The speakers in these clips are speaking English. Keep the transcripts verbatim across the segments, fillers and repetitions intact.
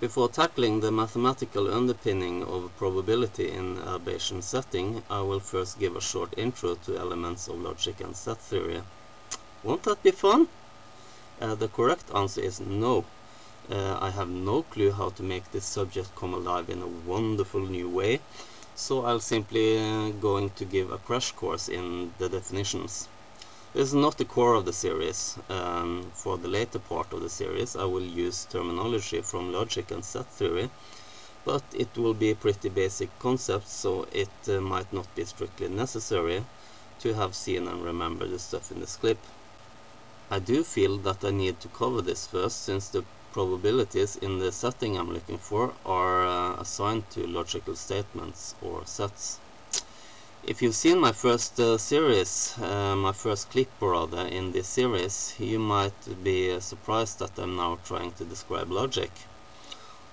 Before tackling the mathematical underpinning of probability in a Bayesian setting, I will first give a short intro to elements of logic and set theory. Won't that be fun? Uh, the correct answer is no. Uh, I have no clue how to make this subject come alive in a wonderful new way, so I'll simply uh, going to give a crash course in the definitions. This is not the core of the series. Um, for the later part of the series I will use terminology from logic and set theory, but it will be pretty basic concepts, so it uh, might not be strictly necessary to have seen and remembered the stuff in this clip. I do feel that I need to cover this first, since the probabilities in the setting I'm looking for are uh, assigned to logical statements or sets. If you've seen my first uh, series, uh, my first clip rather in this series, you might be uh, surprised that I'm now trying to describe logic.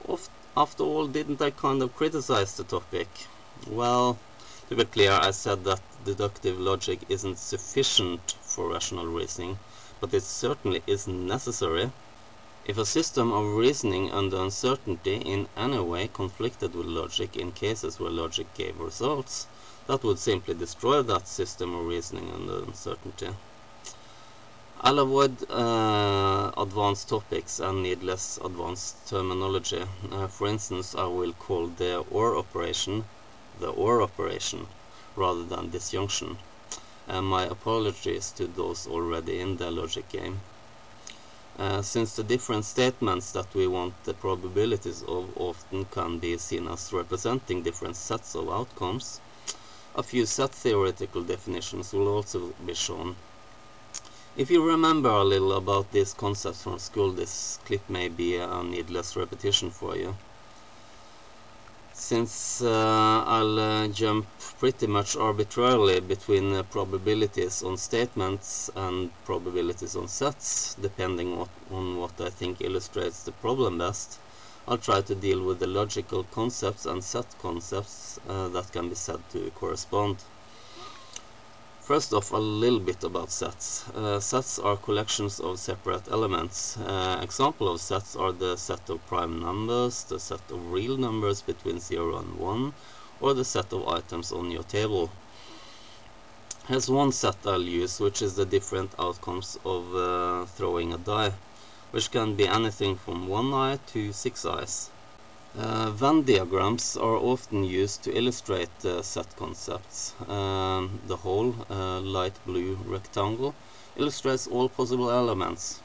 Of after all, didn't I kind of criticize the topic? Well, to be clear, I said that deductive logic isn't sufficient for rational reasoning, but it certainly isn't necessary. If a system of reasoning under uncertainty in any way conflicted with logic in cases where logic gave results, that would simply destroy that system of reasoning under uncertainty. I'll avoid uh, advanced topics and needless advanced terminology. Uh, for instance, I will call the OR operation the OR operation rather than disjunction. And my apologies to those already in the logic game. Uh, since the different statements that we want the probabilities of often can be seen as representing different sets of outcomes, a few set theoretical definitions will also be shown. If you remember a little about these concepts from school, this clip may be a needless repetition for you. Since uh, I'll uh, jump pretty much arbitrarily between uh, probabilities on statements and probabilities on sets, depending what, on what I think illustrates the problem best, I'll try to deal with the logical concepts and set concepts uh, that can be said to correspond. First off, a little bit about sets. Uh, sets are collections of separate elements. Uh, example of sets are the set of prime numbers, the set of real numbers between zero and one, or the set of items on your table. Here's one set I'll use, which is the different outcomes of uh, throwing a die, which can be anything from one eye to six eyes. Uh, Venn diagrams are often used to illustrate uh, set concepts. Um, the whole uh, light blue rectangle illustrates all possible elements,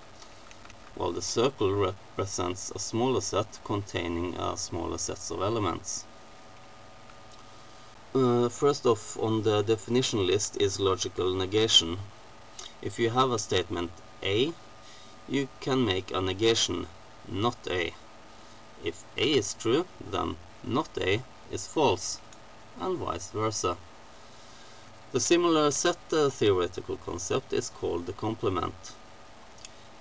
while the circle represents a smaller set containing uh, smaller sets of elements. Uh, first off on the definition list is logical negation. If you have a statement A, you can make a negation, not A. If A is true, then not A is false, and vice versa. The similar set uh, theoretical concept is called the complement.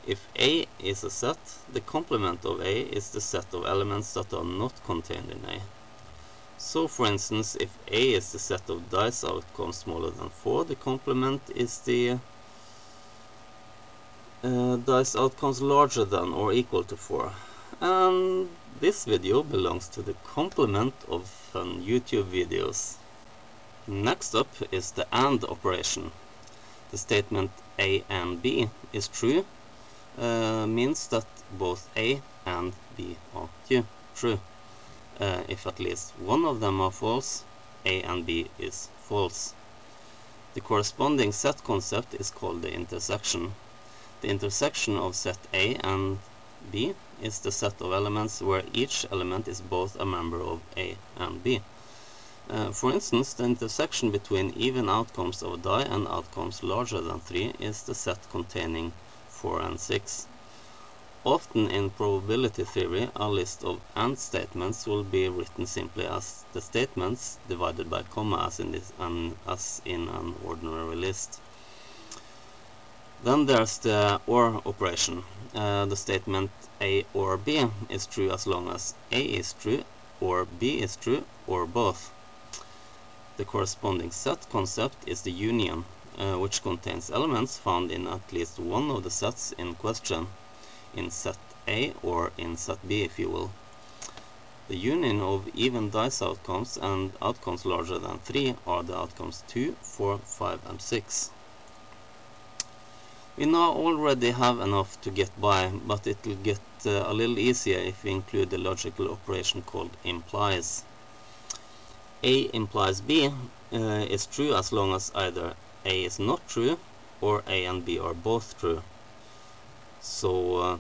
If A is a set, the complement of A is the set of elements that are not contained in A. So, for instance, if A is the set of dice outcomes smaller than four, the complement is the Uh, dice outcomes larger than or equal to four. And this video belongs to the complement of fun YouTube videos. Next up is the AND operation. The statement A and B is true uh, means that both A and B are true. Uh, if at least one of them are false, A and B is false. The corresponding set concept is called the intersection. The intersection of set A and B is the set of elements where each element is both a member of A and B. Uh, for instance, the intersection between even outcomes of a die and outcomes larger than three is the set containing four and six. Often in probability theory, a list of AND statements will be written simply as the statements divided by comma, as in, this, um, as in an ordinary list. Then there's the OR operation. Uh, the statement A or B is true as long as A is true, or B is true, or both. The corresponding set concept is the union, uh, which contains elements found in at least one of the sets in question, in set A or in set B if you will. The union of even dice outcomes and outcomes larger than three are the outcomes two, four, five and six. We now already have enough to get by, but it will get uh, a little easier if we include the logical operation called implies. A implies B uh, is true as long as either A is not true or A and B are both true. So uh,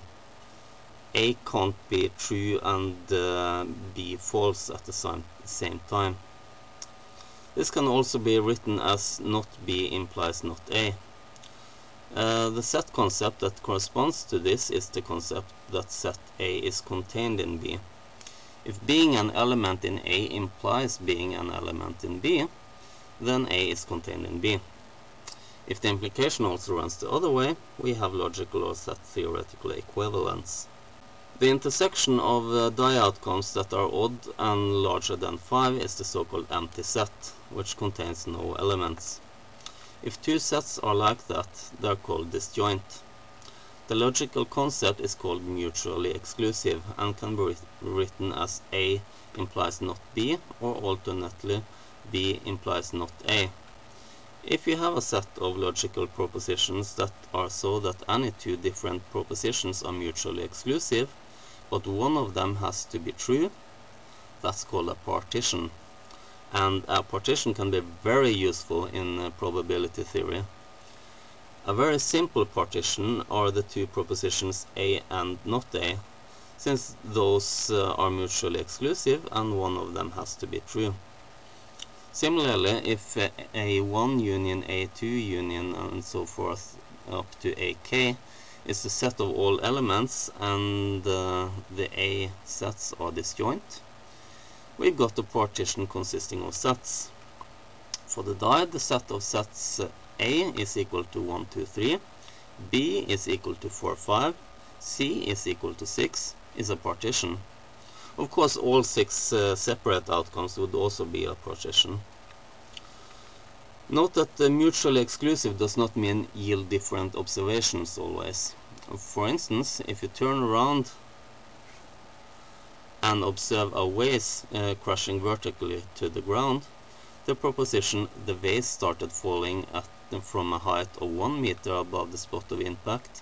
A can't be true and uh, B false at the same, same time. This can also be written as not B implies not A. Uh, the set concept that corresponds to this is the concept that set A is contained in B. If being an element in A implies being an element in B, then A is contained in B. If the implication also runs the other way, we have logical or set theoretical equivalence. The intersection of uh, die outcomes that are odd and larger than five is the so-called empty set, which contains no elements. If two sets are like that, they are called disjoint. The logical concept is called mutually exclusive and can be written as A implies not B, or alternately B implies not A. If you have a set of logical propositions that are so that any two different propositions are mutually exclusive, but one of them has to be true, that's called a partition. And a partition can be very useful in uh, probability theory. A very simple partition are the two propositions A and not A, since those uh, are mutually exclusive and one of them has to be true. Similarly, if uh, A one union A two union and so forth up to A K is the set of all elements and uh, the A sets are disjoint, we've got a partition consisting of sets. For the die, the set of sets A is equal to one, two, three, B is equal to four, five, C is equal to six is a partition. Of course, all six uh, separate outcomes would also be a partition. Note that the mutually exclusive does not mean yield different observations always. For instance, if you turn around and observe a vase uh, crashing vertically to the ground, the proposition the vase started falling at, from a height of one meter above the spot of impact,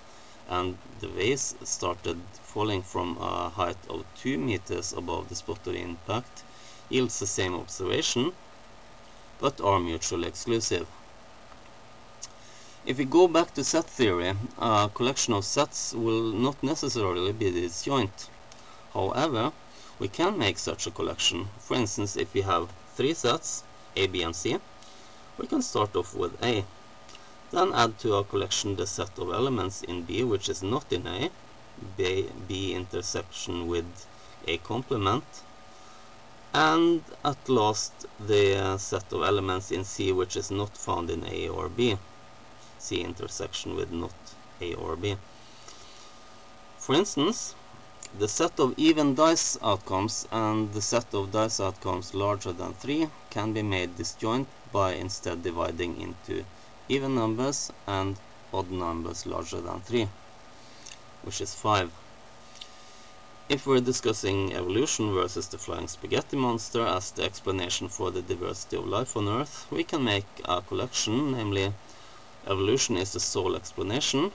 and the vase started falling from a height of two meters above the spot of impact, yields the same observation, but are mutually exclusive. If we go back to set theory, a collection of sets will not necessarily be disjoint. However, we can make such a collection. For instance, if we have three sets, A, B and C, we can start off with A, then add to our collection the set of elements in B which is not in A, B, B intersection with A complement, and at last the set of elements in C which is not found in A or B, C intersection with not A or B. For instance, the set of even dice outcomes and the set of dice outcomes larger than three can be made disjoint by instead dividing into even numbers and odd numbers larger than three, which is five. If we're discussing evolution versus the flying spaghetti monster as the explanation for the diversity of life on Earth, we can make a collection, namely evolution is the sole explanation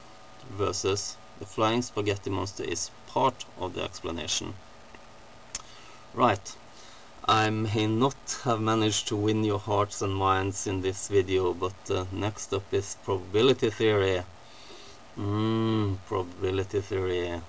versus the flying spaghetti monster is part of the explanation. Right, I may not have managed to win your hearts and minds in this video, but uh, next up is probability theory. Mmm, probability theory.